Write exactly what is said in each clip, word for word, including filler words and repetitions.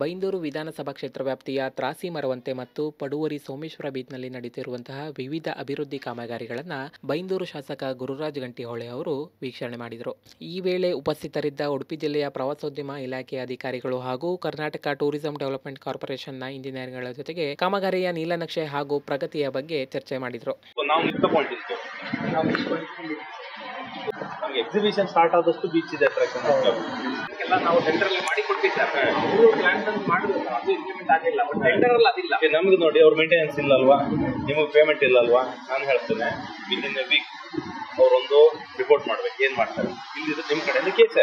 ಬೈಂದೂರು ವಿಧಾನಸಭಾ ಕ್ಷೇತ್ರ ವ್ಯಾಪ್ತಿಯ ತ್ರಾಸಿ ಮರವಂತೆ ಮತ್ತು ಪಡುವರಿ ಸೋಮೇಶ್ ರಬೀಟ್ನಲ್ಲಿ ನಡೆಯುತ್ತಿರುವಂತಹ ವಿವಿಧ ಅಭಿವೃದ್ಧಿ ಕಾಮಗಾರಿಗಳನ್ನು ಬೈಂದೂರು ಶಾಸಕ ಗುರುರಾಜ್ ಗಂಟಿಹೊಳೆ ಅವರು ವೀಕ್ಷಣೆ ಮಾಡಿದರು. ಈ ವೇಳೆ ಉಪಸ್ಥಿತರಿದ್ದ ಉಡುಪಿ ಜಿಲ್ಲೆಯ ಪ್ರವಾಸೋದ್ಯಮ ಇಲಾಖೆಯ ಅಧಿಕಾರಿಗಳು ಹಾಗೂ ಕರ್ನಾಟಕ ಟೂರಿಸಂ ಡೆವಲಪ್ಮೆಂಟ್ ಕಾರ್ಪೊರೇಷನ್ನ ಇಂಜಿನಿಯರ್ಗಳ ಜೊತೆಗೆ ಕಾಮಗಾರಿಯ ನೀಲನಕ್ಷೆ ಹಾಗೂ ಪ್ರಗತಿಯ ಬಗ್ಗೆ ಚರ್ಚೆ ಮಾಡಿದರು. ಎಕ್ಸಿಬಿಷನ್ ಸ್ಟಾರ್ಟ್ ಆದಷ್ಟು ಬೀಚ್ ಇದೆ ನಾವು ಸೆಂಟ್ರಲ್ಲಿ ಮಾಡಿ ಕೊಟ್ಟಿದ್ದಾರೆ. ಅವರು ಪ್ಲಾನ್ ಅನ್ನು ಮಾಡಿದ್ರು, ಅದು ಇಂಪ್ಲಿಮೆಂಟ್ ಆಗಿಲ್ಲ. ಬಟ್ ಟೆಂಡರಲ್ಲಿ ಅದಿಲ್ಲ. ನಮ್ಗೆ ನೋಡಿ ಅವ್ರ ಮೇಂಟೆನೆನ್ಸ್ ಇಲ್ಲ ಅಲ್ವಾ, ನಿಮಗೆ ಪೇಮೆಂಟ್ ಇಲ್ಲ ಅಲ್ವಾ. ನಾನು ಹೇಳ್ತೇನೆ ವಿತ್ ಇನ್ ಎ ವೀಕ್ ಅವರೊಂದು ರಿಪೋರ್ಟ್ ಮಾಡ್ಬೇಕು, ಏನ್ ಮಾಡ್ತಾರೆ ಇಲ್ಲಿ ನಿಮ್ ಕಡೆಯಿಂದ ಕೇಸ್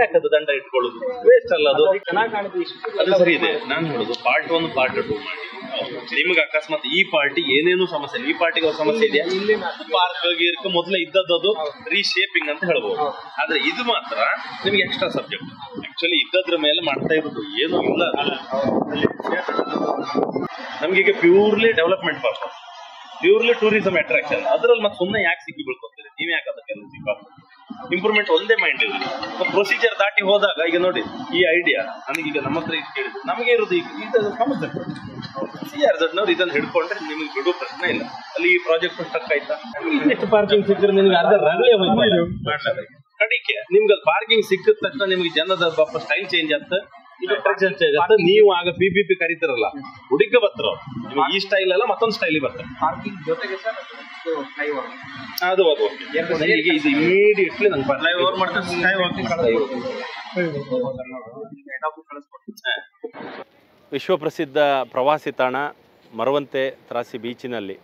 ಯಾಕದು ದಂಡ ಇಟ್ಕೊಳ್ಳೋದು ವೇಸ್ಟ್ ಅಲ್ಲ, ಅದು ಚೆನ್ನಾಗಿ ಕಾಣಿತು. ಇಷ್ಟು ಅದು ಸರಿ ಇದೆ. ನಾನು ಹೇಳೋದು ಪಾರ್ಟ್ ಒನ್ ಪಾರ್ಟ್ ಟೂ ಮಾಡಿ ನಿಮ್ಗೆ ಅಕಸ್ಮಾತ್ ಈ ಪಾರ್ಟಿ ಏನೇನು ಸಮಸ್ಯೆ ಇಲ್ಲ, ಈ ಪಾರ್ಟಿಗೆ ಅವ್ರ ಸಮಸ್ಯೆ ಇದೆಯಾ, ಪಾರ್ಕ್ ಗೀರ್ಕ್ ಮೊದಲೇ ಇದ್ದದ್ದು ರೀಶೇಪಿಂಗ್ ಅಂತ ಹೇಳ್ಬೋದು. ಆದ್ರೆ ಇದು ಮಾತ್ರ ನಿಮ್ಗೆ ಎಕ್ಸ್ಟ್ರಾ ಸಬ್ಜೆಕ್ಟ್, ಆಕ್ಚುಲಿ ಇದ್ದದ್ರ ಮೇಲೆ ಮಾಡ್ತಾ ಇರೋದು ಏನು ಇಲ್ಲ. ನಮ್ಗೀಗ purely development purpose, purely tourism attraction, ಅದ್ರಲ್ಲಿ ಮತ್ತೆ ಸುಮ್ಮನೆ ಯಾಕೆ ಸಿಕ್ಕಿ ಬೀಳ್ಕೊತೀರಿ ನೀವು? ಯಾಕೆ ಅದಕ್ಕೆ ಇಂಪ್ರೂವ್ಮೆಂಟ್ ಒಂದೇ ಮೈಂಡ್ ಇರಲಿ. ಪ್ರೊಸೀಜರ್ ದಾಟಿ ಹೋದಾಗ ಈಗ ನೋಡಿ ಈ ಐಡಿಯಾ ನನಗೀಗ ನಮ್ಮ ಹತ್ರ ಇದು ಕೇಳಿದ್ರು, ನಮಗೆ ಇರೋದು ಈಗ ಇದು ಸಮಸ್ಯೆ. ಸಿ ಆರ್ ಝಡ್ನವ್ರು ಇದನ್ನು ಹಿಡ್ಕೊಂಡ್ರೆ ನಿಮಗೆ ಬಿಡುವ ಪ್ರಶ್ನೆ ಇಲ್ಲ. ಅಲ್ಲಿ ಈ ಪ್ರಾಜೆಕ್ಟ್ ಸ್ಟಕ್ ಆಯ್ತಾ, ಎಷ್ಟು ಪಾರ್ಕಿಂಗ್ ಸಿಕ್ಕಿದ್ರೆ ನಿಮ್ಗೆ ಅರ್ಧ ರನ್ಲೇ ಹೋಯ್ತು ಕಡಿಕೆ. ನಿಮ್ಗೆ ಪಾರ್ಕಿಂಗ್ ಸಿಕ್ಕಿದ ತಕ್ಷಣ ನಿಮ್ಗೆ ಜನದ ಸ್ಟೈಲ್ ಚೇಂಜ್ ಆಗ್ತದೆ, ನೀವು ಆಗ ಪಿ ಪಿ ಪಿ ಕರೀತಿರಲ್ಲ ಹುಡುಗ ಬರ್ತಾರ ಈ ಸ್ಟೈಲ್ ಅಲ್ಲ ಮತ್ತೊಂದು ಸ್ಟೈಲ್ ಬರ್ತಾರೆ. ಅದು ಇದು ಇಮಿಡಿಯೇಟ್ಲಿ ನಂಗೆ ಬರ್ಲೈ ಓವರ್ ಮಾಡ್ತಾರೆ. ವಿಶ್ವಪ್ರಸಿದ್ಧ ಪ್ರವಾಸಿ ತಾಣ ಮರವಂತೆ ತ್ರಾಸಿ ಬೀಚಿನಲ್ಲಿ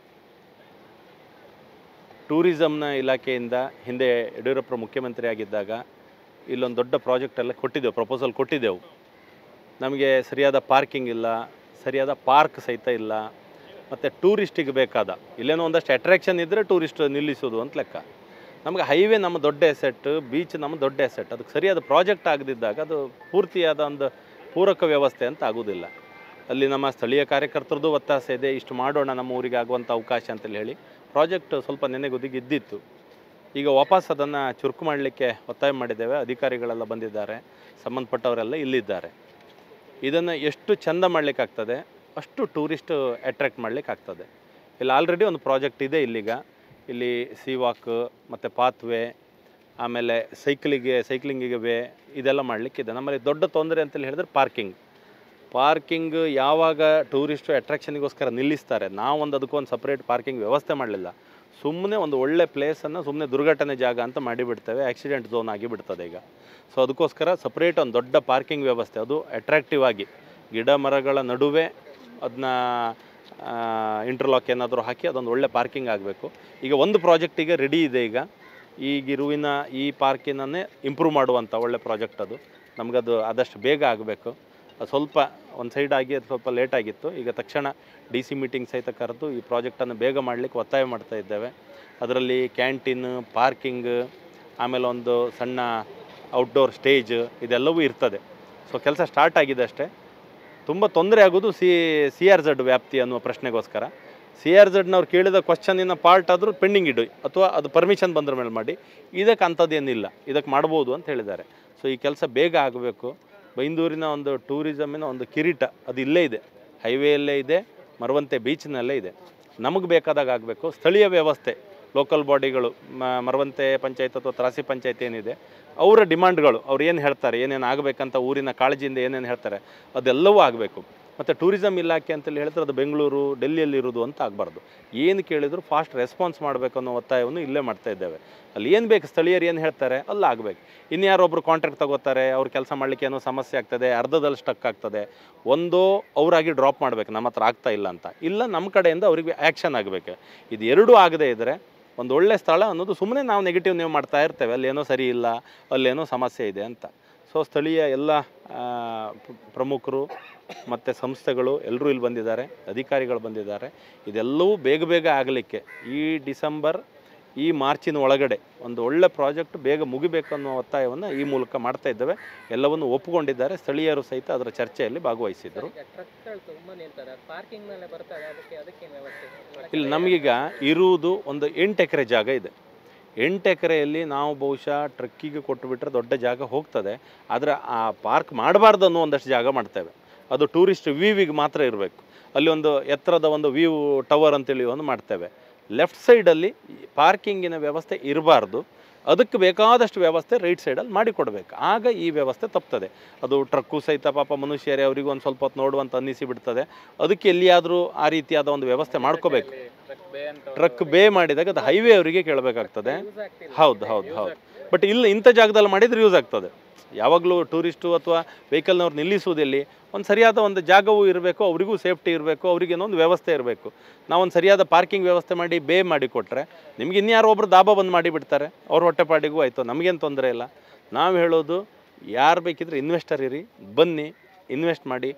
ಟೂರಿಸಂನ ಇಲಾಖೆಯಿಂದ ಹಿಂದೆ ಯಡಿಯೂರಪ್ಪ ಮುಖ್ಯಮಂತ್ರಿ ಆಗಿದ್ದಾಗ ಇಲ್ಲೊಂದು ದೊಡ್ಡ ಪ್ರಾಜೆಕ್ಟೆಲ್ಲ ಕೊಟ್ಟಿದ್ದೆವು, ಪ್ರಪೋಸಲ್ ಕೊಟ್ಟಿದ್ದೆವು. ನಮಗೆ ಸರಿಯಾದ ಪಾರ್ಕಿಂಗ್ ಇಲ್ಲ, ಸರಿಯಾದ ಪಾರ್ಕ್ ಸಹಿತ ಇಲ್ಲ, ಮತ್ತು ಟೂರಿಸ್ಟಿಗೆ ಬೇಕಾದ ಇಲ್ಲೇನೋ ಒಂದಷ್ಟು ಅಟ್ರ್ಯಾಕ್ಷನ್ ಇದ್ದರೆ ಟೂರಿಸ್ಟ್ ನಿಲ್ಲಿಸೋದು ಅಂತ ಲೆಕ್ಕ. ನಮಗೆ ಹೈವೇ ನಮ್ಮ ದೊಡ್ಡ ಎಸೆಟ್, ಬೀಚ್ ನಮ್ಮ ದೊಡ್ಡ ಎಸೆಟ್. ಅದಕ್ಕೆ ಸರಿಯಾದ ಪ್ರಾಜೆಕ್ಟ್ ಆಗದಿದ್ದಾಗ ಅದು ಪೂರ್ತಿಯಾದ ಒಂದು ಪೂರಕ ವ್ಯವಸ್ಥೆ ಅಂತ ಆಗೋದಿಲ್ಲ. ಅಲ್ಲಿ ನಮ್ಮ ಸ್ಥಳೀಯ ಕಾರ್ಯಕರ್ತರದ್ದು ಒತ್ತಾಸೆ ಇದೆ, ಇಷ್ಟು ಮಾಡೋಣ ನಮ್ಮ ಊರಿಗೆ ಆಗುವಂಥ ಅವಕಾಶ ಅಂತೇಳಿ ಹೇಳಿ ಪ್ರಾಜೆಕ್ಟ್ ಸ್ವಲ್ಪ ನೆನೆಗುದಿಗೆ ಇದ್ದಿತ್ತು. ಈಗ ವಾಪಸ್ ಅದನ್ನು ಚುರುಕು ಮಾಡಲಿಕ್ಕೆ ಒತ್ತಾಯ ಮಾಡಿದ್ದೇವೆ. ಅಧಿಕಾರಿಗಳೆಲ್ಲ ಬಂದಿದ್ದಾರೆ, ಸಂಬಂಧಪಟ್ಟವರೆಲ್ಲ ಇಲ್ಲಿದ್ದಾರೆ. ಇದನ್ನು ಎಷ್ಟು ಚೆಂದ ಮಾಡಲಿಕ್ಕಾಗ್ತದೆ ಅಷ್ಟು ಟೂರಿಸ್ಟ್ ಅಟ್ರ್ಯಾಕ್ಟ್ ಮಾಡಲಿಕ್ಕಾಗ್ತದೆ. ಇಲ್ಲಿ ಆಲ್ರೆಡಿ ಒಂದು ಪ್ರಾಜೆಕ್ಟ್ ಇದೆ. ಇಲ್ಲಿಗ ಇಲ್ಲಿ ಸೀ ವಾಕ್ ಮತ್ತು ಪಾತ್ವೇ, ಆಮೇಲೆ ಸೈಕ್ಲಿಗೆ ಸೈಕ್ಲಿಂಗಿಗೆ ವೇ ಇದೆಲ್ಲ ಮಾಡಲಿಕ್ಕಿದೆ. ನಮ್ಮಲ್ಲಿ ದೊಡ್ಡ ತೊಂದರೆ ಅಂತೇಳಿ ಹೇಳಿದ್ರೆ ಪಾರ್ಕಿಂಗ್. ಪಾರ್ಕಿಂಗ್ ಯಾವಾಗ ಟೂರಿಸ್ಟು ಅಟ್ರ್ಯಾಕ್ಷನಿಗೋಸ್ಕರ ನಿಲ್ಲಿಸ್ತಾರೆ, ನಾವೊಂದು ಅದಕ್ಕೊಂದು ಸಪ್ರೇಟ್ ಪಾರ್ಕಿಂಗ್ ವ್ಯವಸ್ಥೆ ಮಾಡಲಿಲ್ಲ, ಸುಮ್ಮನೆ ಒಂದು ಒಳ್ಳೆ ಪ್ಲೇಸನ್ನು ಸುಮ್ಮನೆ ದುರ್ಘಟನೆ ಜಾಗ ಅಂತ ಮಾಡಿಬಿಡ್ತೇವೆ, ಆಕ್ಸಿಡೆಂಟ್ ಝೋನ್ ಆಗಿಬಿಡ್ತದೆ ಈಗ. ಸೊ ಅದಕ್ಕೋಸ್ಕರ ಸಪ್ರೇಟ್ ಒಂದು ದೊಡ್ಡ ಪಾರ್ಕಿಂಗ್ ವ್ಯವಸ್ಥೆ, ಅದು ಅಟ್ರ್ಯಾಕ್ಟಿವ್ ಆಗಿ ಗಿಡ ಮರಗಳ ನಡುವೆ ಅದನ್ನ ಇಂಟರ್ಲಾಕ್ ಏನಾದರೂ ಹಾಕಿ ಅದೊಂದು ಒಳ್ಳೆ ಪಾರ್ಕಿಂಗ್ ಆಗಬೇಕು. ಈಗ ಒಂದು ಪ್ರಾಜೆಕ್ಟಿಗೆ ರೆಡಿ ಇದೆ. ಈಗ ಈಗಿರುವಿನ ಈ ಪಾರ್ಕಿನನ್ನೇ ಇಂಪ್ರೂವ್ ಮಾಡುವಂಥ ಒಳ್ಳೆ ಪ್ರಾಜೆಕ್ಟ್ ಅದು. ನಮಗದು ಆದಷ್ಟು ಬೇಗ ಆಗಬೇಕು. ಸ್ವಲ್ಪ ಒಂದು ಸೈಡ್ ಆಗಿ ಅದು ಸ್ವಲ್ಪ ಲೇಟಾಗಿತ್ತು. ಈಗ ತಕ್ಷಣ ಡಿ ಸಿ ಮೀಟಿಂಗ್ ಸಹಿತ ಕರೆದು ಈ ಪ್ರಾಜೆಕ್ಟನ್ನು ಬೇಗ ಮಾಡಲಿಕ್ಕೆ ಒತ್ತಾಯ ಮಾಡ್ತಾ ಇದ್ದೇವೆ. ಅದರಲ್ಲಿ ಕ್ಯಾಂಟೀನ್, ಪಾರ್ಕಿಂಗ್, ಆಮೇಲೆ ಒಂದು ಸಣ್ಣ ಔಟ್ಡೋರ್ ಸ್ಟೇಜ್ ಇದೆಲ್ಲವೂ ಇರ್ತದೆ. ಸೊ ಕೆಲಸ ಸ್ಟಾರ್ಟ್ ಆಗಿದೆ ಅಷ್ಟೇ. ತುಂಬ ತೊಂದರೆ ಆಗೋದು ಸಿ ಸಿ ಆರ್ ಝಡ್ ವ್ಯಾಪ್ತಿ ಅನ್ನುವ ಪ್ರಶ್ನೆಗೋಸ್ಕರ. ಸಿ ಆರ್ ಝಡ್ನವ್ರು ಕೇಳಿದ ಕ್ವಶನಿನ ಪಾರ್ಟ್ ಆದರೂ ಪೆಂಡಿಂಗ್ ಇಡು ಅಥವಾ ಅದು ಪರ್ಮಿಷನ್ ಬಂದ್ರ ಮೇಲೆ ಮಾಡಿ, ಇದಕ್ಕೆ ಅಂಥದ್ದೇನಿಲ್ಲ, ಇದಕ್ಕೆ ಮಾಡ್ಬೋದು ಅಂತ ಹೇಳಿದ್ದಾರೆ. ಸೊ ಈ ಕೆಲಸ ಬೇಗ ಆಗಬೇಕು. ಬೈಂದೂರಿನ ಒಂದು ಟೂರಿಸಮಿನ ಒಂದು ಕಿರೀಟ ಅದು ಇಲ್ಲೇ ಇದೆ, ಹೈವೇಯಲ್ಲೇ ಇದೆ, ಮರವಂತೆ ಬೀಚ್ನಲ್ಲೇ ಇದೆ. ನಮಗೆ ಬೇಕಾದಾಗ ಆಗಬೇಕು. ಸ್ಥಳೀಯ ವ್ಯವಸ್ಥೆ, ಲೋಕಲ್ ಬಾಡಿಗಳು, ಮರವಂತೆ ಪಂಚಾಯತ್ ಅಥವಾ ತ್ರಾಸಿ ಪಂಚಾಯತ್ ಏನಿದೆ ಅವರ ಡಿಮ್ಯಾಂಡ್ಗಳು, ಅವ್ರು ಏನು ಹೇಳ್ತಾರೆ, ಏನೇನು ಆಗಬೇಕಂತ ಊರಿನ ಕಾಳಜಿಯಿಂದ ಏನೇನು ಹೇಳ್ತಾರೆ ಅದೆಲ್ಲವೂ ಆಗಬೇಕು. ಮತ್ತು ಟೂರಿಸಂ ಇಲಾಖೆ ಅಂತೇಳಿ ಹೇಳಿದ್ರೆ ಅದು ಬೆಂಗಳೂರು, ಡೆಲ್ಲಿಯಲ್ಲಿರೋದು ಅಂತ ಆಗಬಾರ್ದು. ಏನು ಕೇಳಿದ್ರು ಫಾಸ್ಟ್ ರೆಸ್ಪಾನ್ಸ್ ಮಾಡಬೇಕು ಅನ್ನೋ ಒತ್ತಾಯವನ್ನು ಇಲ್ಲೇ ಮಾಡ್ತಾ ಇದ್ದೇವೆ. ಅಲ್ಲಿ ಏನು ಬೇಕು, ಸ್ಥಳೀಯರು ಏನು ಹೇಳ್ತಾರೆ ಅಲ್ಲ ಆಗಬೇಕು. ಇನ್ಯಾರೊಬ್ಬರು ಕಾಂಟ್ರಾಕ್ಟ್ ತಗೋತಾರೆ, ಅವ್ರ ಕೆಲಸ ಮಾಡಲಿಕ್ಕೆ ಏನೋ ಸಮಸ್ಯೆ ಆಗ್ತದೆ, ಅರ್ಧದಲ್ಲಿ ಸ್ಟಕ್ ಆಗ್ತದೆ. ಒಂದೋ ಅವರಾಗಿ ಡ್ರಾಪ್ ಮಾಡಬೇಕು ನಮ್ಮ ಹತ್ರ ಆಗ್ತಾ ಇಲ್ಲ ಅಂತ, ಇಲ್ಲ ನಮ್ಮ ಕಡೆಯಿಂದ ಅವ್ರಿಗೆ ಆ್ಯಕ್ಷನ್ ಆಗಬೇಕು. ಇದು ಎರಡೂ ಆಗದೇ ಇದ್ದರೆ ಒಂದು ಒಳ್ಳೆ ಸ್ಥಳ ಅನ್ನೋದು ಸುಮ್ಮನೆ ನಾವು ನೆಗೆಟಿವ್ ನೀವು ಮಾಡ್ತಾ ಇರ್ತೇವೆ, ಅಲ್ಲೇನೋ ಸರಿ ಇಲ್ಲ, ಅಲ್ಲೇನೋ ಸಮಸ್ಯೆ ಇದೆ ಅಂತ. ಸೊ ಸ್ಥಳೀಯ ಎಲ್ಲ ಪ್ರಮುಖರು ಮತ್ತು ಸಂಸ್ಥೆಗಳು ಎಲ್ಲರೂ ಇಲ್ಲಿ ಬಂದಿದ್ದಾರೆ, ಅಧಿಕಾರಿಗಳು ಬಂದಿದ್ದಾರೆ. ಇದೆಲ್ಲವೂ ಬೇಗ ಬೇಗ ಆಗಲಿಕ್ಕೆ ಈ ಡಿಸೆಂಬರ್, ಈ ಮಾರ್ಚಿನ ಒಳಗಡೆ ಒಂದು ಒಳ್ಳೆ ಪ್ರಾಜೆಕ್ಟ್ ಬೇಗ ಮುಗಿಬೇಕನ್ನೋ ಒತ್ತಾಯವನ್ನು ಈ ಮೂಲಕ ಮಾಡ್ತಾ ಇದ್ದೇವೆ. ಎಲ್ಲವನ್ನು ಒಪ್ಪಿಕೊಂಡಿದ್ದಾರೆ. ಸ್ಥಳೀಯರು ಸಹಿತ ಅದರ ಚರ್ಚೆಯಲ್ಲಿ ಭಾಗವಹಿಸಿದ್ದರು. ಇಲ್ಲಿ ನಮಗೀಗ ಇರುವುದು ಒಂದು ಎಂಟು ಎಕರೆ ಜಾಗ ಇದೆ. ಎಂಟು ಎಕರೆಯಲ್ಲಿ ನಾವು ಬಹುಶಃ ಟ್ರಕ್ಕಿಗೆ ಕೊಟ್ಟು ಬಿಟ್ಟರೆ ದೊಡ್ಡ ಜಾಗ ಹೋಗ್ತದೆ, ಆದರೆ ಆ ಪಾರ್ಕ್ ಮಾಡಬಾರ್ದು ಅನ್ನೋ ಒಂದಷ್ಟು ಜಾಗ ಮಾಡ್ತೇವೆ. ಅದು ಟೂರಿಸ್ಟ್ ವ್ಯೂವಿಗೆ ಮಾತ್ರ ಇರಬೇಕು. ಅಲ್ಲಿ ಒಂದು ಎತ್ತರದ ಒಂದು ವ್ಯೂ ಟವರ್ ಅಂತೇಳಿ ಒಂದು ಮಾಡ್ತೇವೆ. ಲೆಫ್ಟ್ ಸೈಡಲ್ಲಿ ಪಾರ್ಕಿಂಗಿನ ವ್ಯವಸ್ಥೆ ಇರಬಾರ್ದು, ಅದಕ್ಕೆ ಬೇಕಾದಷ್ಟು ವ್ಯವಸ್ಥೆ ರೈಟ್ ಸೈಡಲ್ಲಿ ಮಾಡಿಕೊಡ್ಬೇಕು. ಆಗ ಈ ವ್ಯವಸ್ಥೆ ತಪ್ತದೆ. ಅದು ಟ್ರಕ್ಕು ಸಹಿತ ಪಾಪ ಮನುಷ್ಯರೇ ಅವರಿಗೂ ಒಂದು ಸ್ವಲ್ಪ ಹೊತ್ತು ನೋಡುವಂಥ ಅನ್ನಿಸಿಬಿಡ್ತದೆ. ಅದಕ್ಕೆ ಎಲ್ಲಿಯಾದರೂ ಆ ರೀತಿಯಾದ ಒಂದು ವ್ಯವಸ್ಥೆ ಮಾಡ್ಕೋಬೇಕು. ಟ್ರಕ್ ಬೇ ಮಾಡಿದಾಗ ಅದು ಹೈವೇ ಅವರಿಗೆ ಕೇಳಬೇಕಾಗ್ತದೆ. ಹೌದು ಹೌದು ಹೌದು ಬಟ್ ಇಲ್ಲಿ ಇಂಥ ಜಾಗದಲ್ಲಿ ಮಾಡಿದರೆ ಯೂಸ್ ಆಗ್ತದೆ. ಯಾವಾಗಲೂ ಟೂರಿಸ್ಟು ಅಥವಾ ವೆಹಿಕಲ್ನವ್ರು ನಿಲ್ಲಿಸುವುದಲ್ಲಿ ಒಂದು ಸರಿಯಾದ ಒಂದು ಜಾಗವೂ ಇರಬೇಕು, ಅವರಿಗೂ ಸೇಫ್ಟಿ ಇರಬೇಕು, ಅವರಿಗೇನೋ ಒಂದು ವ್ಯವಸ್ಥೆ ಇರಬೇಕು. ನಾವೊಂದು ಸರಿಯಾದ ಪಾರ್ಕಿಂಗ್ ವ್ಯವಸ್ಥೆ ಮಾಡಿ ಬೇ ಮಾಡಿಕೊಟ್ರೆ ನಿಮ್ಗೆ ಇನ್ಯಾರೋ ಒಬ್ಬರು ದಾಬಾ ಬಂದು ಮಾಡಿಬಿಡ್ತಾರೆ, ಅವ್ರ ಹೊಟ್ಟೆಪಾಡಿಗೂ ಆಯಿತು, ನಮಗೇನು ತೊಂದರೆ ಇಲ್ಲ. ನಾವು ಹೇಳೋದು ಯಾರು ಬೇಕಿದ್ರೆ ಇನ್ವೆಸ್ಟರ್ ಇರಿ, ಬನ್ನಿ, ಇನ್ವೆಸ್ಟ್ ಮಾಡಿ,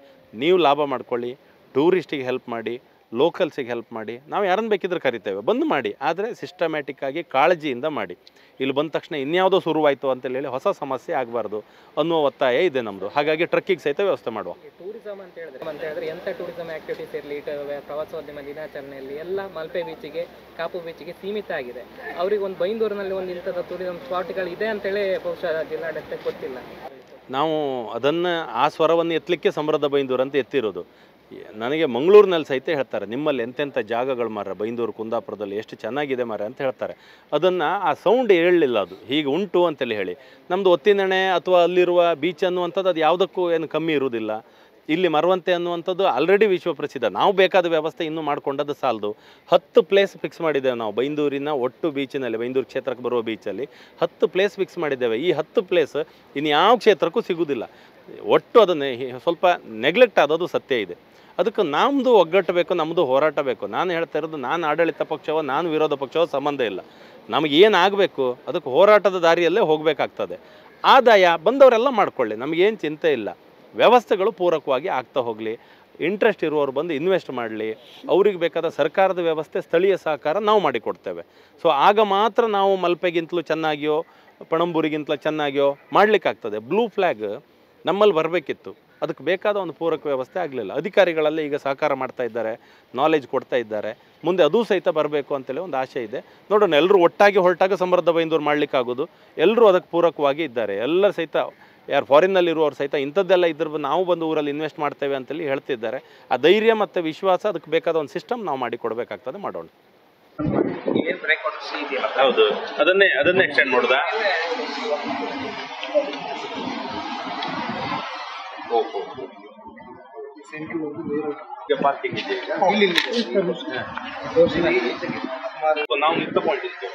ನೀವು ಲಾಭ ಮಾಡ್ಕೊಳ್ಳಿ, ಟೂರಿಸ್ಟಿಗೆ ಹೆಲ್ಪ್ ಮಾಡಿ, ಲೋಕಲ್ಸಿಗೆ ಹೆಲ್ಪ್ ಮಾಡಿ. ನಾವು ಯಾರನ್ನು ಬೇಕಿದ್ರೆ ಕರಿತೇವೆ, ಬಂದು ಮಾಡಿ, ಆದರೆ ಸಿಸ್ಟಮ್ಯಾಟಿಕ್ಕಾಗಿ ಕಾಳಜಿಯಿಂದ ಮಾಡಿ. ಇಲ್ಲಿ ಬಂದ ತಕ್ಷಣ ಇನ್ಯಾವುದೋ ಶುರುವಾಯಿತು ಅಂತೇಳಿ ಹೊಸ ಸಮಸ್ಯೆ ಆಗಬಾರ್ದು ಅನ್ನೋ ಒತ್ತಾಯ ಇದೆ ನಮ್ಮದು. ಹಾಗಾಗಿ ಟ್ರಕ್ಕಿಗೆ ಸಹಿತ ವ್ಯವಸ್ಥೆ ಮಾಡುವ. ಟೂರಿಸಮ್ ಅಂತ ಹೇಳಿದ್ರೆ ಅಂತ ಹೇಳಿದ್ರೆ ಎಂಥ ಟೂರಿಸಮ್ ಆ್ಯಕ್ಟಿವಿಟೀಸ್ ಇರಲಿ, ಪ್ರವಾಸೋದ್ಯಮ ದಿನಾಚರಣೆಯಲ್ಲಿ ಎಲ್ಲ ಮಲ್ಪೆ ಬೀಚಿಗೆ, ಕಾಪು ಬೀಚಿಗೆ ಸೀಮಿತ ಆಗಿದೆ. ಅವ್ರಿಗೆ ಒಂದು ಬೈಂದೂರಿನಲ್ಲಿ ಒಂದು ಇಂಥದ್ದು ಟೂರಿಸಮ್ ಸ್ಪಾಟ್ಗಳು ಇದೆ ಅಂತೇಳಿ ಬಹುಶಃ ಜಿಲ್ಲಾಡಳಿತಕ್ಕೆ ಗೊತ್ತಿಲ್ಲ. ನಾವು ಅದನ್ನು ಆ ಸ್ವರವನ್ನು ಎತ್ತಲಿಕ್ಕೆ ಸಮೃದ್ಧ ಬೈಂದೂರು ಅಂತ ಎತ್ತಿರೋದು. ನನಗೆ ಮಂಗಳೂರಿನಲ್ಲಿ ಸಹಿತ ಹೇಳ್ತಾರೆ, ನಿಮ್ಮಲ್ಲಿ ಎಂತೆಂಥ ಜಾಗಗಳು ಮಾರ, ಬೈಂದೂರು ಕುಂದಾಪುರದಲ್ಲಿ ಎಷ್ಟು ಚೆನ್ನಾಗಿದೆ ಮಾರ ಅಂತ ಹೇಳ್ತಾರೆ. ಅದನ್ನು ಆ ಸೌಂಡ್ ಹೇಳಲಿಲ್ಲ, ಅದು ಹೀಗೆ ಉಂಟು ಅಂತೇಳಿ ಹೇಳಿ. ನಮ್ಮದು ಒತ್ತಿನಣೆ ಅಥವಾ ಅಲ್ಲಿರುವ ಬೀಚ್ ಅನ್ನುವಂಥದ್ದು ಅದು ಯಾವುದಕ್ಕೂ ಏನು ಕಮ್ಮಿ ಇರುವುದಿಲ್ಲ. ಇಲ್ಲಿ ಮರವಂತೆ ಅನ್ನುವಂಥದ್ದು ಆಲ್ರೆಡಿ ವಿಶ್ವಪ್ರಸಿದ್ಧ. ನಾವು ಬೇಕಾದ ವ್ಯವಸ್ಥೆ ಇನ್ನೂ ಮಾಡ್ಕೊಂಡದ್ದು ಸಾಲದು. ಹತ್ತು ಪ್ಲೇಸ್ ಫಿಕ್ಸ್ ಮಾಡಿದ್ದೇವೆ ನಾವು ಬೈಂದೂರಿನ ಒಟ್ಟು ಬೀಚಿನಲ್ಲಿ, ಬೈಂದೂರು ಕ್ಷೇತ್ರಕ್ಕೆ ಬರುವ ಬೀಚಲ್ಲಿ ಹತ್ತು ಪ್ಲೇಸ್ ಫಿಕ್ಸ್ ಮಾಡಿದ್ದೇವೆ. ಈ ಹತ್ತು ಪ್ಲೇಸ್ ಇನ್ಯಾವ ಕ್ಷೇತ್ರಕ್ಕೂ ಸಿಗುವುದಿಲ್ಲ. ಒಟ್ಟು ಅದನ್ನೇ ಸ್ವಲ್ಪ ನೆಗ್ಲೆಕ್ಟ್ ಆದದ್ದು ಸತ್ಯ ಇದೆ. ಅದಕ್ಕೆ ನಮ್ಮದು ಒಗ್ಗಟ್ಟು ಬೇಕು, ನಮ್ಮದು ಹೋರಾಟ ಬೇಕು. ನಾನು ಹೇಳ್ತಾ ಇರೋದು, ನಾನು ಆಡಳಿತ ಪಕ್ಷವೋ ನಾನು ವಿರೋಧ ಪಕ್ಷವೋ ಸಂಬಂಧ ಇಲ್ಲ. ನಮಗೇನಾಗಬೇಕು ಅದಕ್ಕೆ ಹೋರಾಟದ ದಾರಿಯಲ್ಲೇ ಹೋಗಬೇಕಾಗ್ತದೆ. ಆದಾಯ ಬಂದವರೆಲ್ಲ ಮಾಡ್ಕೊಳ್ಳಿ, ನಮಗೇನು ಚಿಂತೆ ಇಲ್ಲ. ವ್ಯವಸ್ಥೆಗಳು ಪೂರಕವಾಗಿ ಆಗ್ತಾ ಹೋಗಲಿ, ಇಂಟ್ರೆಸ್ಟ್ ಇರುವವರು ಬಂದು ಇನ್ವೆಸ್ಟ್ ಮಾಡಲಿ, ಅವ್ರಿಗೆ ಬೇಕಾದ ಸರ್ಕಾರದ ವ್ಯವಸ್ಥೆ, ಸ್ಥಳೀಯ ಸಹಕಾರ ನಾವು ಮಾಡಿಕೊಡ್ತೇವೆ. ಸೊ ಆಗ ಮಾತ್ರ ನಾವು ಮಲ್ಪೆಗಿಂತಲೂ ಚೆನ್ನಾಗಿಯೋ ಪಣಂಬೂರಿಗಿಂತಲೂ ಚೆನ್ನಾಗಿಯೋ ಮಾಡಲಿಕ್ಕಾಗ್ತದೆ. ಬ್ಲೂ ಫ್ಲ್ಯಾಗ್ ನಮ್ಮಲ್ಲಿ ಬರಬೇಕಿತ್ತು, ಅದಕ್ಕೆ ಬೇಕಾದ ಒಂದು ಪೂರಕ ವ್ಯವಸ್ಥೆ ಆಗಲಿಲ್ಲ. ಅಧಿಕಾರಿಗಳೆಲ್ಲ ಈಗ ಸಹಕಾರ ಮಾಡ್ತಾ ಇದ್ದಾರೆ, ನಾಲೆಜ್ ಕೊಡ್ತಾ ಇದ್ದಾರೆ. ಮುಂದೆ ಅದೂ ಸಹಿತ ಬರಬೇಕು ಅಂತೇಳಿ ಒಂದು ಆಶೆ ಇದೆ. ನೋಡೋಣ, ಎಲ್ಲರೂ ಒಟ್ಟಾಗಿ ಹೊರಟಾಗ ಸಮೃದ್ಧ ಬೈಂದೂರು ಮಾಡಲಿಕ್ಕಾಗೋದು. ಎಲ್ಲರೂ ಅದಕ್ಕೆ ಪೂರಕವಾಗಿ ಇದ್ದಾರೆ. ಎಲ್ಲರೂ ಸಹಿತ ಯಾರು ಫಾರಿನ್ನಲ್ಲಿರುವವರು ಸಹಿತ ಇಂಥದ್ದೆಲ್ಲ ಇದ್ರ ನಾವು ಬಂದು ಊರಲ್ಲಿ ಇನ್ವೆಸ್ಟ್ ಮಾಡ್ತೇವೆ ಅಂತೇಳಿ ಹೇಳ್ತಿದ್ದಾರೆ. ಆ ಧೈರ್ಯ ಮತ್ತು ವಿಶ್ವಾಸ, ಅದಕ್ಕೆ ಬೇಕಾದ ಒಂದು ಸಿಸ್ಟಮ್ ನಾವು ಮಾಡಿ ಕೊಡಬೇಕಾಗ್ತದೆ. ಮಾಡೋಣ. ಹೌದು, ಅದನ್ನೇ ಅದನ್ನೇ ಎಕ್ಸ್ಟೆಂಡ್ ಮಾಡೋದಾ? ಪಾರ್ಕಿಂಗ್ ಇದೆ, ನಾವು ನಿಂತ ಪಾಯಿಂಟ್ ಇತ್ತು,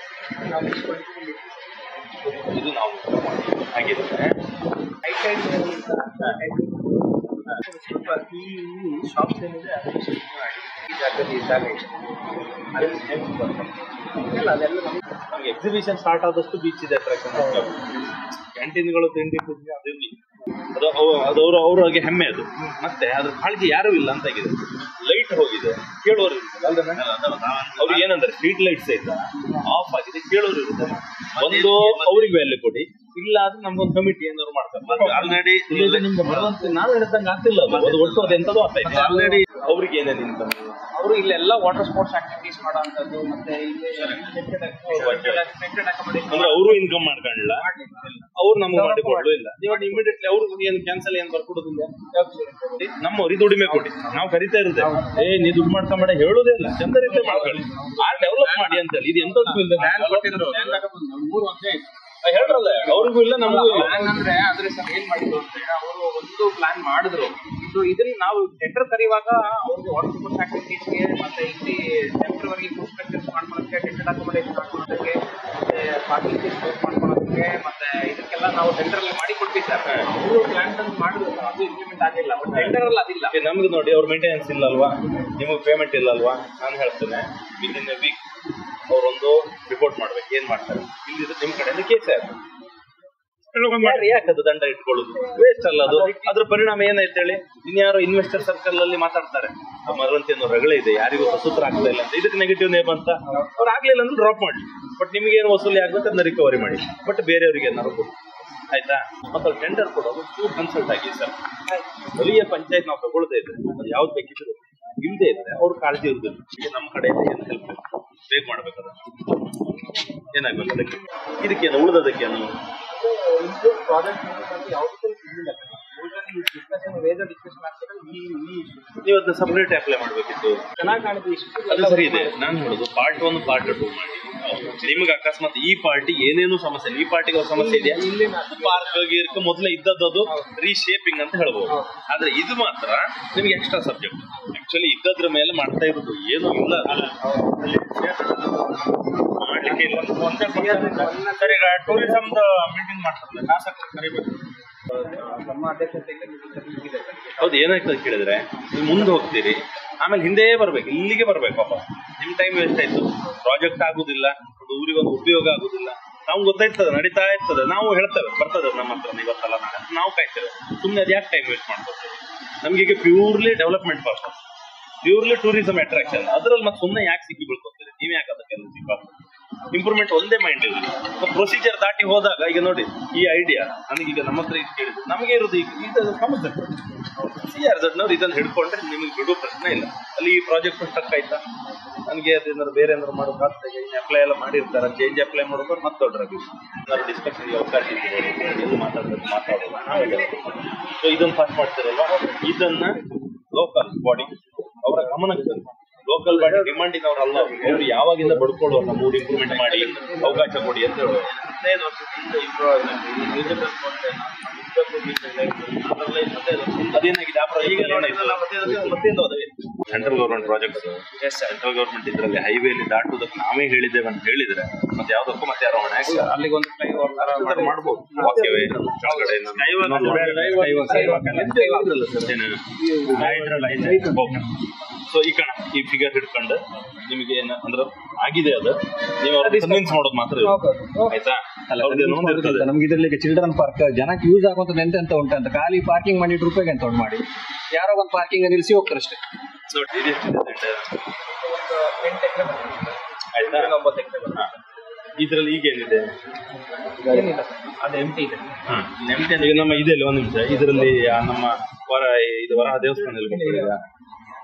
ಇದು ನಾವು ಹಾಗಿದ್ರೆ ಈ ಶಾಪ್ಸ್ ಏನಿದೆ ಈ ಜಾಗದಲ್ಲಿ ಜಾಗ ಇಲ್ಲ. ಅದೆಲ್ಲ ನಮಗೆ ಎಕ್ಸಿಬಿಷನ್ ಸ್ಟಾರ್ಟ್ ಆದಷ್ಟು ಬೀಚ್ ಇದೆ. ಕ್ಯಾಂಟೀನ್ಗಳು ತಿಂಡಿ ತಿಂಡಿ ಅದು ಅದು ಅದು ಅವರು ಅವ್ರಿಗೆ ಹೆಮ್ಮೆ ಅದು. ಮತ್ತೆ ಅದ್ರ ಕಾಳಜಿ ಯಾರೂ ಇಲ್ಲ ಅಂತಾಗಿದೆ. ಲೈಟ್ ಹೋಗಿದೆ, ಕೇಳೋರು ಇರುತ್ತೆ. ಅವ್ರಿಗೆ ಏನಂದ್ರೆ ಸ್ಟ್ರೀಟ್ ಲೈಟ್ಸ್ ಸಹಿತ ಆಫ್ ಆಗಿದೆ, ಕೇಳೋರು ಇರುತ್ತೆ. ಒಂದು ಅವ್ರಿಗೆ ವ್ಯಾಲ್ಯೂ ಕೊಡಿ, ಇಲ್ಲ ಆದ್ರೆ ನಮ್ಗೊಂದು ಕಮಿಟಿ ಏನಾದ್ರು ಮಾಡ್ತಾರೆ. ಆಲ್ರೆಡಿ ನಾನು ಹೇಳ್ದಂಗೆ ಆಗ್ತಿಲ್ಲ, ಅದು ಒಟ್ಟು ಅದು ಎಂಥದ್ದು ಆಗ್ತೈತೆ. ಆಲ್ರೆಡಿ ಅವ್ರಿಗೆ ಏನೇನು ಇನ್ಕಮ್, ಅವರು ಇಲ್ಲೆಲ್ಲ ವಾಟರ್ ಸ್ಪೋರ್ಟ್ಸ್ ಆಕ್ಟಿವಿಟೀಸ್ ಮಾಡೋಂಥದ್ದು, ಮತ್ತೆ ಅಂದ್ರೆ ಅವರು ಇನ್ಕಮ್ ಮಾಡ್ಕೊಂಡಿಲ್ಲ, ಅವ್ರು ನಮ್ಗೆ ಮಾಡಿಕೊಡಲು ಇಲ್ಲ. ಇವಾಗ ಇಮಿಡಿಯೇಟ್ಲಿ ಅವ್ರಿಗೆ ಏನು ಕ್ಯಾನ್ಸಲ್ ಏನು ಬರ್ಕೊಡೋದಿಲ್ಲ. ನಮ್ಮವ್ರಿಗೆ ದುಡಿಮೆ ಕೊಡಿ, ನಾವು ಕರಿತಾ ಇರುತ್ತೆ. ಏ ನೀ ದುಡ್ಡು ಮಾಡ್ಕೊಂಬೇಡ ಹೇಳೋದೇ ಇಲ್ಲ, ಚಂದ ರೀತಿ ಮಾಡ್ಕೊಳ್ಳಿ, ಆ ಡೆವಲಪ್ ಮಾಡಿ ಅಂತೇಳಿ. ಇದು ಎಂತ ಹೇಳ್ರಲ್ಲ, ಅವ್ರಿಗೂ ಇಲ್ಲ ನಮಗೂ ಇಲ್ಲ. ಅಂದ್ರೆ ಆದ್ರೆ ಸರ್ ಏನ್ ಮಾಡಿದ್ರು ಅಂತ ಹೇಳಿ ಅವರು ಒಂದು ಪ್ಲಾನ್ ಮಾಡಿದ್ರು. ಸೊ ಇದ್ರಲ್ಲಿ ನಾವು ಟೆಂಡರ್ ಕರೆಯುವಾಗ ಅವ್ರಿಗೆ ವಾಟರ್ ಸ್ಪೋರ್ಟ್ಸ್ ಆಕ್ಟಿವಿಟೀಸ್ಗೆ ಮತ್ತೆ ಇಲ್ಲಿ ಟೆಂಪ್ರವರಿ ಇನ್ಸ್ಟ್ರಕ್ಷನ್ಸ್ ಮಾಡ್ಕೊಳಕ್ಕೆ, ಟೆಂಟೆಡ್ ಅಕಾಮಡೇಷನ್ ಮಾಡ್ಕೊಳಕ್ಕೆ, ಮತ್ತೆ ಪಾರ್ಕಿಂಗ್ ಮಾಡ್ಕೊಳಕ್ಕೆ, ಮತ್ತೆ ಇದಕ್ಕೆಲ್ಲ ನಾವು ಟೆಂಡರ್ ಅಲ್ಲಿ ಮಾಡಿ ಕೊಟ್ಟಿದ್ದಾರೆ. ಅವರು ಪ್ಲಾನ್ ತಂದು ಮಾಡಿದ್ರು, ಅದು ಇಂಪ್ಲಿಮೆಂಟ್ ಆಗಿಲ್ಲ. ಬಟ್ ಟೆಂಡರ್ ಅಲ್ಲಿ ಅದಿಲ್ಲ. ನಮ್ಗೆ ನೋಡಿ, ಅವ್ರ ಮೇಂಟೆನೆನ್ಸ್ ಇಲ್ಲ ಅಲ್ವಾ, ನಿಮಗೆ ಪೇಮೆಂಟ್ ಇಲ್ಲ ಅಲ್ವಾ. ನಾನು ಹೇಳ್ತೇನೆ, ವಿತ್ ಇನ್ ಎ ವೀಕ್ ಅವರೊಂದು ರಿಪೋರ್ಟ್ ಮಾಡ್ಬೇಕು, ಏನ್ ಮಾಡ್ತಾರೆ ಇಲ್ಲಿ ನಿಮ್ ಕಡೆಯಿಂದ ಕೇಸ್ ಆಯ್ತು. ಯಾಕೆ ಅದು ದಂಡ ಇಟ್ಕೊಳ್ಳೋದು ವೇಸ್ಟ್ ಅಲ್ಲ ಅದು. ಅದ್ರ ಪರಿಣಾಮ ಏನಾಯ್ತು ಹೇಳಿ, ಇನ್ಯಾರು ಇನ್ವೆಸ್ಟರ್ ಸರ್ಕಲ್ ಅಲ್ಲಿ ಮಾತಾಡ್ತಾರೆ, ಮರವಂತೆ ಅನ್ನೋ ರಗಳೇ ಇದೆ, ಯಾರಿಗೂ ವಸೂತ್ರ ಆಗ್ತಾ ಇಲ್ಲ ಅಂತ. ಇದಕ್ಕೆ ನೆಗೆಟಿವ್ ನೇಮ್ ಅಂತ ಅವ್ರು ಆಗ್ಲಿಲ್ಲ ಅಂದ್ರೆ ಡ್ರಾಪ್ ಮಾಡಿ, ಬಟ್ ನಿಮ್ಗೆ ಏನು ವಸೂಲಿ ಆಗುತ್ತೆ ಅದನ್ನ ರಿಕವರಿ ಮಾಡಿ, ಬಟ್ ಬೇರೆಯವ್ರಿಗೆ ಏನಾದ್ರು ಕೊಡಿ. ಆಯ್ತಾ ಮತ್ತೊಂದು ಟೆಂಡರ್ ಕೊಡೋದು ಟೂ ಕನ್ಸಲ್ಟ್ ಆಗಿ ಸರ್ ಸ್ಥಳೀಯ ಪಂಚಾಯತ್ ನಾವು ತಗೊಳ್ಳದೇ ಇದ್ರೆ ಅದು ಯಾವ್ದು ಬೇಕಿದ್ರು ಇಲ್ಲದೆ ಇದ್ರೆ ಅವ್ರು ಕಾಳಜಿ ಇರ್ಬೋದು. ಈಗ ನಮ್ಮ ಕಡೆಯಿಂದ ಏನು ಹೆಲ್ಪ್ ಬೇಕು ಮಾಡ್ಬೇಕಾದ್ರೆ ಏನಾಗಬೇಕು ಅದಕ್ಕೆ ಇದಕ್ಕೆ ಉಳಿದೋದಕ್ಕೆ ನಾವು ನೀವು ಅದನ್ನ ಸಪ್ರೇಟ್ ಅಪ್ಲೈ ಮಾಡಬೇಕಿತ್ತು. ಅದು ಸರಿ ಇದೆ. ನಾನು ಹೇಳೋದು ಪಾರ್ಟ್ ಒನ್ ಪಾರ್ಟ್ ಟು ಮಾಡಿ ನಿಮಗೆ ಅಕಸ್ಮಾತ್ ಈ ಪಾರ್ಟಿ ಏನೇನು ಸಮಸ್ಯೆ ಈ ಪಾರ್ಟಿಗೆ ಅವ್ರ ಸಮಸ್ಯೆ ಇದೆಯಾ ಪಾರ್ಕ್ ಗೀರ್ಕ್ ಮೊದಲೇ ಇದ್ದದ್ದು ರೀಶೇಪಿಂಗ್ ಅಂತ ಹೇಳ್ಬೋದು. ಆದ್ರೆ ಇದು ಮಾತ್ರ ನಿಮ್ಗೆ ಎಕ್ಸ್ಟ್ರಾ ಸಬ್ಜೆಕ್ಟ್ ಆಕ್ಚುಲಿ ಇದ್ದದ್ರ ಮೇಲೆ ಮಾಡ್ತಾ ಇರೋದು ಏನು ಇಲ್ಲ ಮಾಡ್ಲಿಕ್ಕೆ ಇಲ್ಲ. ಸರಿ ಈಗ ಟೂರಿಸಮ್ದ ಮೀಟಿಂಗ್ ಮಾಡ್ತಾರೆ ಶಾಸಕರು ಕರಿಬೇಕು ನಮ್ಮ ಅಧ್ಯಕ್ಷತೆಗೆ. ಹೌದು ಏನಾಯ್ತದೆ ಕೇಳಿದ್ರೆ ನೀವು ಮುಂದೆ ಹೋಗ್ತೀರಿ ಆಮೇಲೆ ಹಿಂದೆ ಬರ್ಬೇಕು ಇಲ್ಲಿಗೆ ಬರ್ಬೇಕು ಪಾಪ ನಿಮ್ ಟೈಮ್ ವೇಸ್ಟ್ ಆಯ್ತು ಪ್ರಾಜೆಕ್ಟ್ ಆಗುದಿಲ್ಲ ಊರಿಗೆ ಒಂದು ಉಪಯೋಗ ಆಗುದಿಲ್ಲ. ನಾವು ಗೊತ್ತಾಯ್ತದೆ ನಡೀತಾ ಇರ್ತದೆ ನಾವು ಹೇಳ್ತೇವೆ ಬರ್ತದೆ ನಮ್ಮ ಹತ್ರ ಇವತ್ತಲ್ಲ ನಾವು ಕಾಯ್ತೇವೆ ಸುಮ್ಮನೆ ಅದು ಯಾಕೆ ಟೈಮ್ ವೇಸ್ಟ್ ಮಾಡ್ಬೋದು. ನಮ್ಗೆ purely development purpose purely tourism attraction ಅದರಲ್ಲಿ ಮತ್ತೆ ಸುಮ್ಮನೆ ಯಾಕೆ ಸಿಕ್ಕಿ ಬೀಳ್ಕೊತೀರಿ ನೀವು ಯಾಕೆ ಅದಕ್ಕೆ ಇಂಪ್ರೂವ್ಮೆಂಟ್ ಒಂದೇ ಮೈಂಡ್ ಇರಲಿ ಪ್ರೊಸೀಜರ್ ದಾಟಿ ಹೋದಾಗ ಈಗ ನೋಡಿ ಈ ಐಡಿಯಾ ನನಗೀಗ ನಮ್ಮ ಹತ್ರ ಇದು ಕೇಳಿದ್ರು ನಮಗೆ ಇರೋದು ಈಗ ಸಮಸ್ಯೆ ಸಿ ಆರ್ ಝಡ್ನವ್ರು ಇದನ್ನು ಹಿಡ್ಕೊಂಡ್ರೆ ನಿಮಗೆ ಬಿಡೋ ಪ್ರಶ್ನೆ ಇಲ್ಲ. ಅಲ್ಲಿ ಈ ಪ್ರಾಜೆಕ್ಟ್ ಸ್ಟಕ್ ಆಯ್ತಾ ನನಗೆ ಅದೇನಾದ್ರು ಬೇರೆ ಏನಾದ್ರು ಮಾಡೋಕ್ಕಾಗ್ತದೆ ಇನ್ನು ಅಪ್ಲೈ ಎಲ್ಲ ಮಾಡಿರ್ತಾರೆ ಚೇಂಜ್ ಅಪ್ಲೈ ಮಾಡೋದು ಮತ್ತೆ ದೊಡ್ಡ ಏನಾದ್ರು ಡಿಸ್ಕಷನ್ಗೆ ಅವಕಾಶ ಇರ್ಬೋದು ಮಾತಾಡೋದು ಮಾತಾಡೋದು ನಾವೇ. ಸೊ ಇದನ್ನು ಪಾಸ್ ಮಾಡ್ತಿರಲ್ವಾ ಇದನ್ನ ಲೋಕಲ್ ಬಾಡಿ ಅವರ ಗಮನಕ್ಕೆ ತಂದು ಲೋಕಲ್ ಬಾಡಿ ಡಿಮಾಂಡ್ ಇದ್ದವ್ರು ಅಲ್ಲ ಅವ್ರು ಯಾವಾಗಿಂದ ಬಡ್ಕೊಳ್ಳೋ ನಮ್ಮ ಊರು ಇಂಪ್ರೂವ್ಮೆಂಟ್ ಮಾಡಿ ಅವಕಾಶ ಕೊಡಿ ಅಂತ ಹೇಳುವ ಹದಿನೈದು ವರ್ಷದಿಂದ ಇಂಪ್ರೂವ್ ಆಗಿದೆ. ಅದೇನಾಗಿದೆ ಆ project central government project central government ಇದ್ರಲ್ಲಿ ಹೈವೇಲಿ ದಾಟುವುದಕ್ಕೆ ನಾವೇ ಹೇಳಿದ್ದೇವೆ ಅಂತ ಹೇಳಿದ್ರೆ ಮತ್ತೆ ಯಾವ್ದಕ್ಕೂ ಮತ್ತೆ ಯಾರೋ ಹಣ ಅಲ್ಲಿಗೆ ಒಂದು ಫ್ಲೈಓವರ್ ಮಾಡಬಹುದು ಸೊ ಈ ಕಣ ಈ ಫಿಗರ್ ಹಿಡ್ಕೊಂಡು ನಿಮಗೆ ಏನ ಅಂದ್ರೆ ಆಗಿದೆ ಅದು ನೀವು ಕನ್ವಿನ್ಸ್ ಮಾಡೋದು ಮಾತ್ರ ಆಯ್ತಾ ನಮ್ಗೆ ಇದ್ರಲ್ಲಿ ಚಿಲ್ಡ್ರನ್ ಪಾರ್ಕ್ ಜನಕ್ಕೆ ಯೂಸ್ ಆಗುವಂತ ಎಂತ ಎಂತ ಉಂಟಂತ ಖಾಲಿ ಪಾರ್ಕಿಂಗ್ ಮಾಡಿ ಇಟ್ಟು ರೂಪಾಯಿಗೆ ಅಂತ ಮಾಡಿ ಯಾರೋ ಒಂದು ಪಾರ್ಕಿಂಗ್ ನಿಲ್ಲಿಸಿ ಹೋಗ್ತಾರೆ ಅಷ್ಟೇ. ಇದ್ರಲ್ಲಿ ಈಗ ಏನಿದೆ ನಮ್ಮ ಇದೆ ಒಂದು ನಿಮಿಷ ಇದರಲ್ಲಿ ನಮ್ಮ ವರ ಇದು ವರಹ ದೇವಸ್ಥಾನ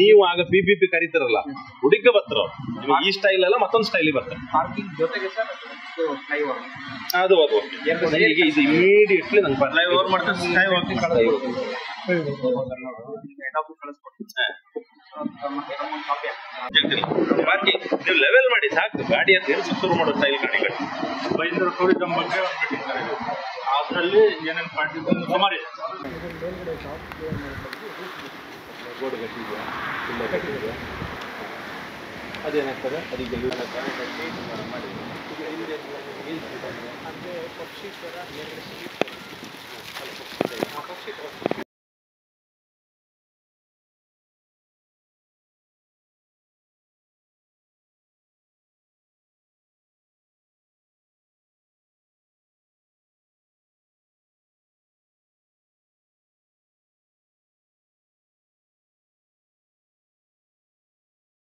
ನೀವು ಆಗ ಪಿ ಪಿ ಪಿ ಕರೀತಿರಲ್ಲ ಹುಡುಗ ಬರ್ತಾರ ಈ ಸ್ಟೈಲ್ ಅಲ್ಲ ಮತ್ತೊಂದು ಸ್ಟೈಲ್ ಬರ್ತಾರೆ ಅದು ಅದು ಇದು ಇಮಿಡಿಯೇಟ್ಲಿ ನಂಗೆ ಬರ್ಲೈ ಓವರ್ ಮಾಡ್ತಾರೆ ಪಾರ್ಕಿಂಗ್ ನೀವು ಲೆವೆಲ್ ಮಾಡಿ ಸಾಕು ಗಾಡಿ ಅಂತ ಹೇಳಿ ಶುರು ಮಾಡೋ ಸ್ಟೈಲ್ ಗಾಡಿ ಕಟ್ಟಿ ಬೈಂದೂರು ಟೂರಿಸಂ ಬಗ್ಗೆ ಅದರಲ್ಲಿ ಏನೇನು ಪಾರ್ಟಿಗಳು ಸುಮಾರು ಬೋರ್ಡ್ ಕಟ್ಟಿದೆಯಾ ತುಂಬ ಕಟ್ಟಿದೆಯಾ ಅದೇನಾಗ್ತದೆ ಅದಕ್ಕೆ ಮಾಡಿದೆ.